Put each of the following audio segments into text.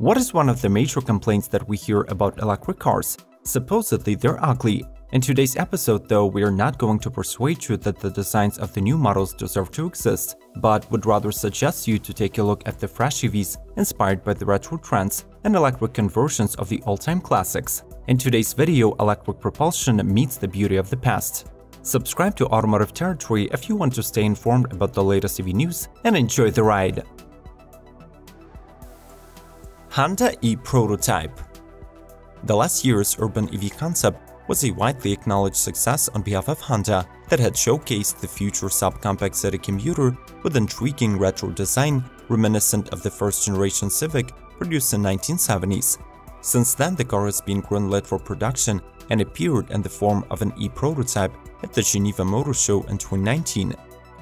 What is one of the major complaints that we hear about electric cars? Supposedly they're ugly. In today's episode though, we are not going to persuade you that the designs of the new models deserve to exist, but would rather suggest you to take a look at the fresh EVs inspired by the retro trends and electric conversions of the all-time classics. In today's video, electric propulsion meets the beauty of the past. Subscribe to Automotive Territory if you want to stay informed about the latest EV news and enjoy the ride. Honda e-Prototype. The last year's urban EV concept was a widely acknowledged success on behalf of Honda that had showcased the future subcompact city commuter with intriguing retro design reminiscent of the first-generation Civic produced in the 1970s. Since then, the car has been greenlit for production and appeared in the form of an e-Prototype at the Geneva Motor Show in 2019.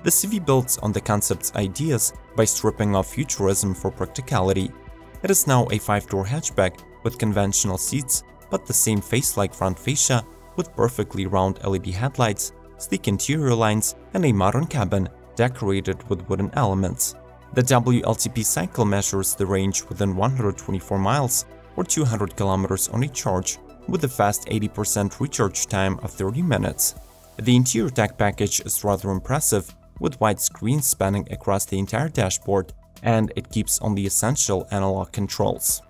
The CV builds on the concept's ideas by stripping off futurism for practicality. It is now a 5-door hatchback with conventional seats, but the same face-like front fascia with perfectly round LED headlights, sleek interior lines, and a modern cabin decorated with wooden elements. The WLTP cycle measures the range within 124 miles or 200 kilometers on a charge, with a fast 80% recharge time of 30 minutes. The interior tech package is rather impressive, with wide screens spanning across the entire dashboard, and it keeps on the essential analog controls.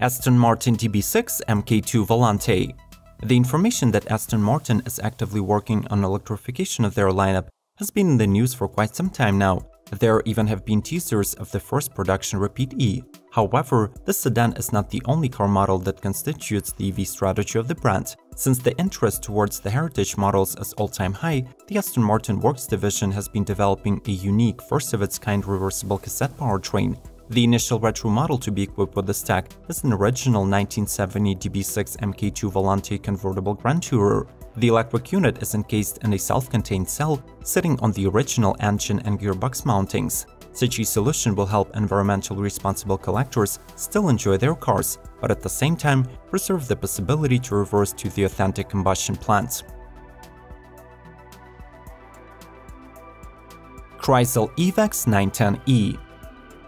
Aston Martin DB6 MK2 Volante. The information that Aston Martin is actively working on electrification of their lineup has been in the news for quite some time now. There even have been teasers of the first production Rapide E. However, this sedan is not the only car model that constitutes the EV strategy of the brand. Since the interest towards the heritage models is all-time high, the Aston Martin Works division has been developing a unique, first-of-its-kind reversible cassette powertrain. The initial retro model to be equipped with this tech is an original 1970 DB6 MK2 Volante convertible Grand Tourer. The electric unit is encased in a self-contained cell sitting on the original engine and gearbox mountings. Such a solution will help environmentally responsible collectors still enjoy their cars, but at the same time preserve the possibility to reverse to the authentic combustion plants. Kreisel EVX 910E.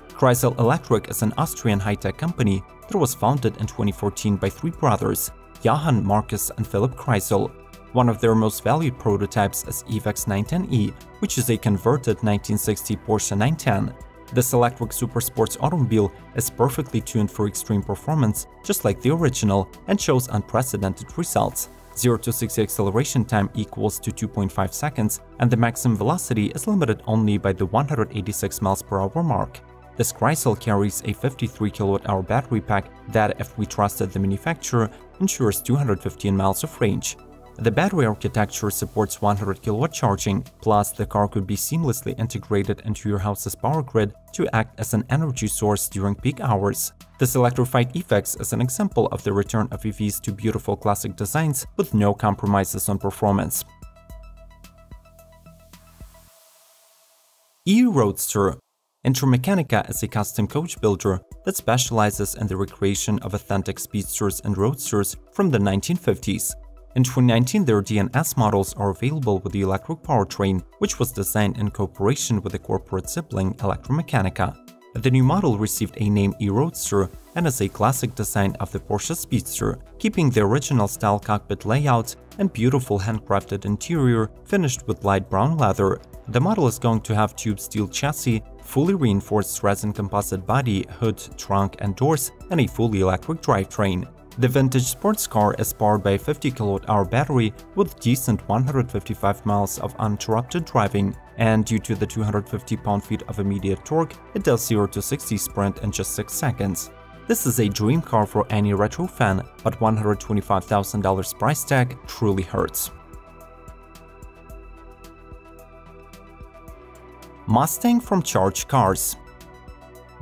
Kreisel Electric is an Austrian high-tech company that was founded in 2014 by three brothers, Johann, Markus and Philipp Kreisel. One of their most valued prototypes is EVX 910E, which is a converted 1960 Porsche 910. This electric supersports automobile is perfectly tuned for extreme performance, just like the original, and shows unprecedented results. 0-60 acceleration time equals to 2.5 seconds, and the maximum velocity is limited only by the 186 mph mark. This Kreisel carries a 53 kWh battery pack that, if we trusted the manufacturer, ensures 215 miles of range. The battery architecture supports 100 kW charging, plus the car could be seamlessly integrated into your house's power grid to act as an energy source during peak hours. This electrified EVX is an example of the return of EVs to beautiful classic designs with no compromises on performance. eRoadster. Intermeccanica is a custom coach builder that specializes in the recreation of authentic speedsters and roadsters from the 1950s. In 2019, their DNS models are available with the electric powertrain, which was designed in cooperation with the corporate sibling Electrameccanica. The new model received a name eRoadster and is a classic design of the Porsche Speedster, keeping the original style cockpit layout and beautiful handcrafted interior finished with light brown leather. The model is going to have tube steel chassis, fully reinforced resin composite body, hood, trunk and doors, and a fully electric drivetrain. The vintage sports car is powered by a 50 kWh battery with decent 155 miles of uninterrupted driving, and due to the 250 pound-feet of immediate torque, it does 0-60 sprint in just 6 seconds. This is a dream car for any retro fan, but $125,000 price tag truly hurts. Mustang from Charge Cars.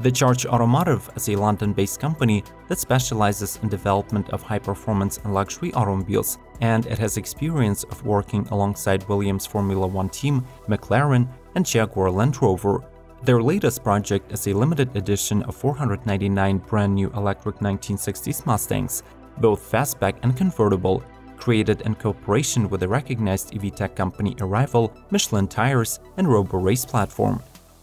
The Charge Automotive is a London-based company that specializes in development of high-performance and luxury automobiles, and it has experience of working alongside Williams Formula One team, McLaren, and Jaguar Land Rover. Their latest project is a limited edition of 499 brand-new electric 1960s Mustangs, both fastback and convertible, created in cooperation with the recognized EV tech company Arrival, Michelin Tires, and Roborace platform.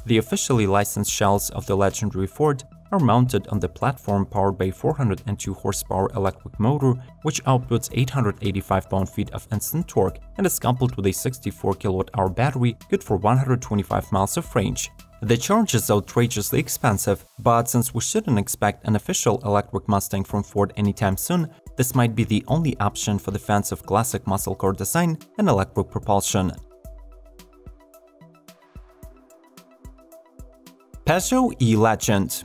The officially licensed shells of the legendary Ford are mounted on the platform powered by a 402 horsepower electric motor, which outputs 885 pound-feet of instant torque and is coupled with a 64 kWh battery good for 125 miles of range. The Charge is outrageously expensive, but since we shouldn't expect an official electric Mustang from Ford anytime soon, this might be the only option for the fans of classic muscle car design and electric propulsion. Peugeot e-Legend.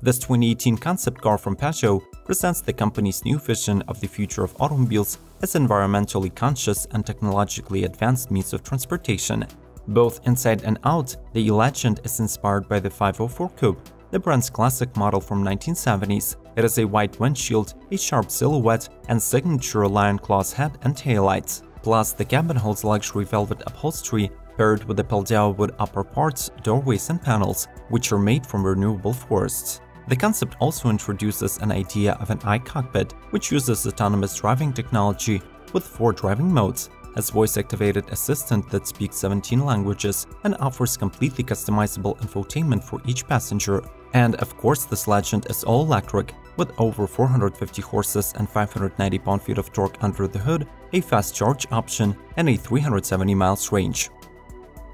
This 2018 concept car from Peugeot presents the company's new vision of the future of automobiles as environmentally conscious and technologically advanced means of transportation. Both inside and out, the e-Legend is inspired by the 504 Coupe, the brand's classic model from 1970s. It has a wide windshield, a sharp silhouette, and signature lion claws head and taillights. Plus, the cabin holds luxury velvet upholstery paired with the Paldéwood upper parts, doorways and panels, which are made from renewable forests. The concept also introduces an idea of an iCockpit, which uses autonomous driving technology with 4 driving modes, as voice-activated assistant that speaks 17 languages and offers completely customizable infotainment for each passenger. And of course, this Legend is all-electric, with over 450 horses and 590 pound-feet of torque under the hood, a fast charge option, and a 370 miles range.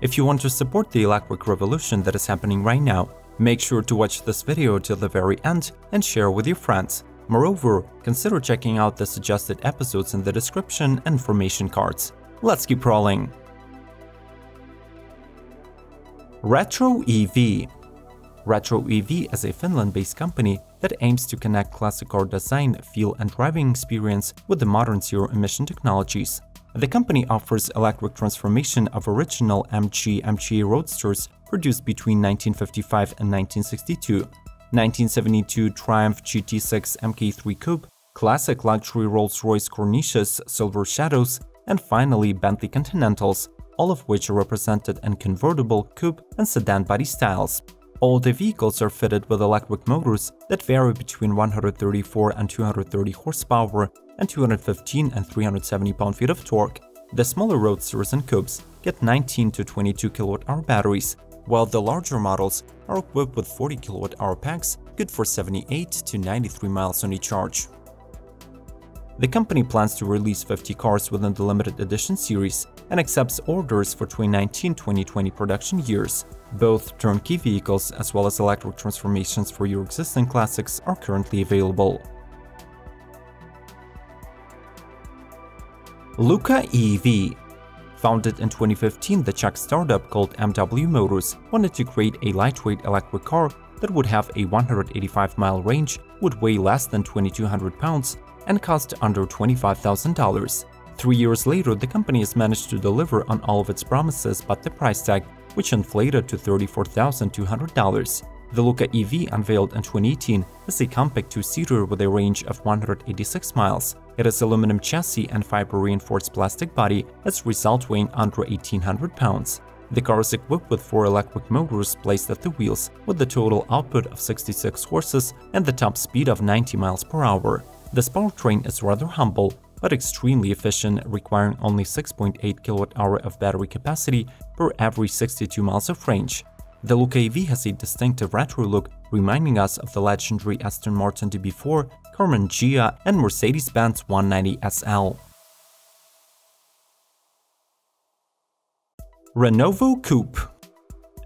If you want to support the electric revolution that is happening right now, make sure to watch this video till the very end and share with your friends. Moreover, consider checking out the suggested episodes in the description and information cards. Let's keep rolling! Retro EV. Retro EV is a Finland-based company that aims to connect classic car design, feel and driving experience with the modern zero-emission technologies. The company offers electric transformation of original MG-MGA Roadsters produced between 1955 and 1962. 1972 Triumph GT6 MK3 Coupe, classic luxury Rolls Royce Corniches, Silver Shadows, and finally Bentley Continentals, all of which are represented in convertible, coupe, and sedan body styles. All the vehicles are fitted with electric motors that vary between 134 and 230 horsepower and 215 and 370 pound-feet of torque. The smaller Roadsters and Coupes get 19 to 22 kWh batteries, while the larger models are equipped with 40 kWh packs, good for 78 to 93 miles on each charge. The company plans to release 50 cars within the limited edition series and accepts orders for 2019-2020 production years. Both turnkey vehicles as well as electric transformations for your existing classics are currently available. Luka EV. Founded in 2015, the Czech startup called MW Motors wanted to create a lightweight electric car that would have a 185-mile range, would weigh less than 2,200 pounds, and cost under $25,000. 3 years later, the company has managed to deliver on all of its promises but the price tag, which inflated to $34,200. The Luka EV, unveiled in 2018, is a compact two-seater with a range of 186 miles. It has aluminum chassis and fiber-reinforced plastic body, as a result weighing under 1,800 pounds. The car is equipped with 4 electric motors placed at the wheels, with the total output of 66 horses and the top speed of 90 miles per hour. This powertrain is rather humble, but extremely efficient, requiring only 6.8 kWh of battery capacity per every 62 miles of range. The Luka EV has a distinctive retro look, reminding us of the legendary Aston Martin DB4, Carmen Ghia, and Mercedes-Benz 190SL. Renovo Coupe.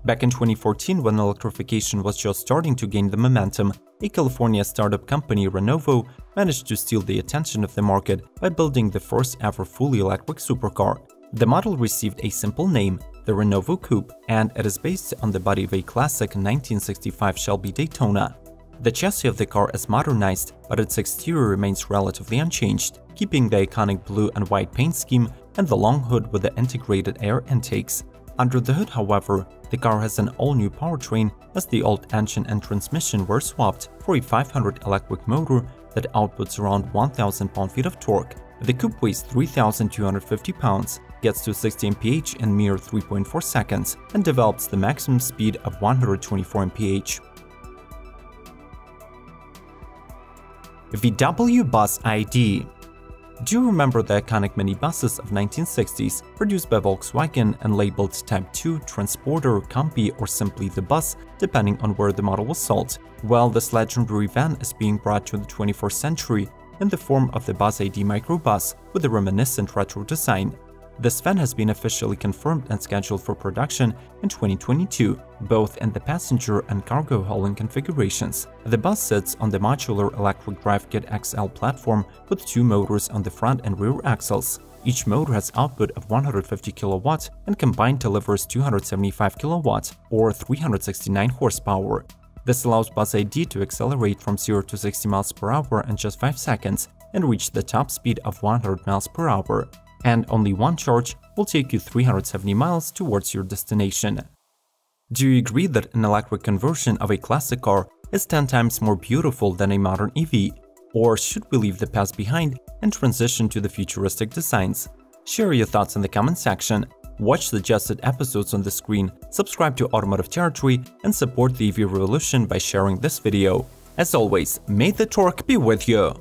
Back in 2014, when electrification was just starting to gain the momentum, a California startup company, Renovo, managed to steal the attention of the market by building the first ever fully electric supercar. The model received a simple name, the Renovo Coupe, and it is based on the body of a classic 1965 Shelby Daytona. The chassis of the car is modernized, but its exterior remains relatively unchanged, keeping the iconic blue and white paint scheme and the long hood with the integrated air intakes. Under the hood, however, the car has an all-new powertrain, as the old engine and transmission were swapped for a 500 electric motor that outputs around 1,000 pound-feet of torque. The coupe weighs 3,250 pounds, gets to 60 mph in mere 3.4 seconds, and develops the maximum speed of 124 mph. VW Bus ID. Do you remember the iconic minibuses of 1960s, produced by Volkswagen and labeled Type 2, Transporter, Combi or simply the Bus, depending on where the model was sold? Well, this legendary van is being brought to the 21st century in the form of the Bus ID microbus with a reminiscent retro design. This van has been officially confirmed and scheduled for production in 2022, both in the passenger and cargo hauling configurations. The bus sits on the modular electric drive kit XL platform with two motors on the front and rear axles. Each motor has output of 150 kW and combined delivers 275 kW or 369 horsepower. This allows Bus ID to accelerate from 0 to 60 mph in just 5 seconds and reach the top speed of 100 mph. And only one charge will take you 370 miles towards your destination. Do you agree that an electric conversion of a classic car is 10 times more beautiful than a modern EV? Or should we leave the past behind and transition to the futuristic designs? Share your thoughts in the comment section, watch suggested episodes on the screen, subscribe to Automotive Territory, and support the EV revolution by sharing this video. As always, may the torque be with you!